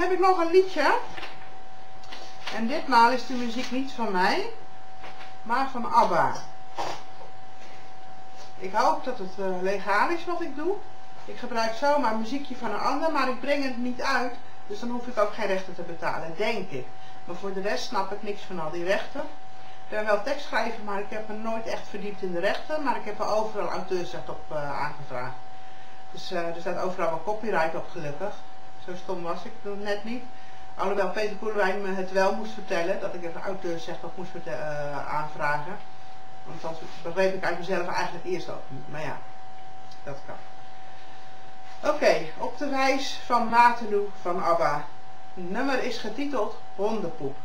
heb ik nog een liedje. En ditmaal is de muziek niet van mij, maar van Abba. Ik hoop dat het legaal is wat ik doe. Ik gebruik zomaar muziekje van een ander, maar ik breng het niet uit. Dus dan hoef ik ook geen rechten te betalen, denk ik. Maar voor de rest snap ik niks van al die rechten. Ik ben wel tekstschrijver, maar ik heb me nooit echt verdiept in de rechten. Maar ik heb er overal auteursrecht op aangevraagd. Dus er staat overal wel copyright op, gelukkig. Zo stom was ik nog net niet. Alhoewel Peter Poelenwijn me het wel moest vertellen, dat ik even auteursrecht op moest aanvragen. Want dat begreep ik uit mezelf eigenlijk eerst ook niet. Maar ja, dat kan. Oké, op de wijs van Matelo van Abba. Het nummer is getiteld Hondenpoep.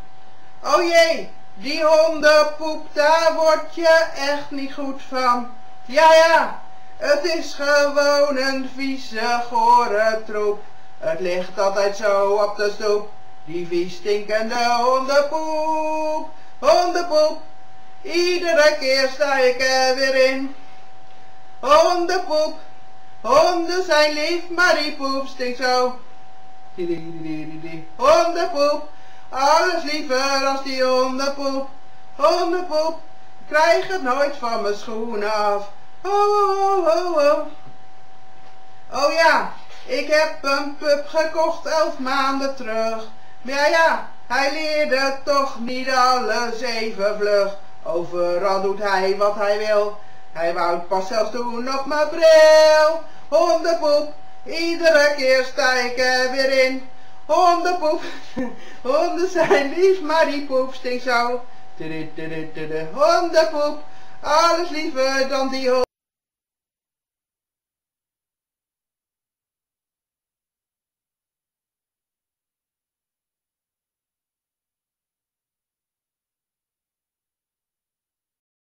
O jee, die hondenpoep, daar word je echt niet goed van. Ja, ja, het is gewoon een vieze, gore troep. Het ligt altijd zo op de stoep. Die vies stinkende hondenpoep, hondenpoep. Iedere keer sta ik er weer in. Hondenpoep. Honden zijn lief, maar die poep stinkt zo. Hondenpoep, alles liever als die hondenpoep. Hondenpoep, ik krijg het nooit van mijn schoenen af. Oh, oh, oh, oh. Oh ja, ik heb een pup gekocht 11 maanden terug. Maar ja, hij leerde toch niet alles even vlug. Overal doet hij wat hij wil. Hij wou het pas zelfs doen op mijn bril. Hondenpoep, iedere keer sta ik er weer in. Hondenpoep, honden zijn lief, maar die poep stinkt zo. Hondenpoep, alles liever dan die hond.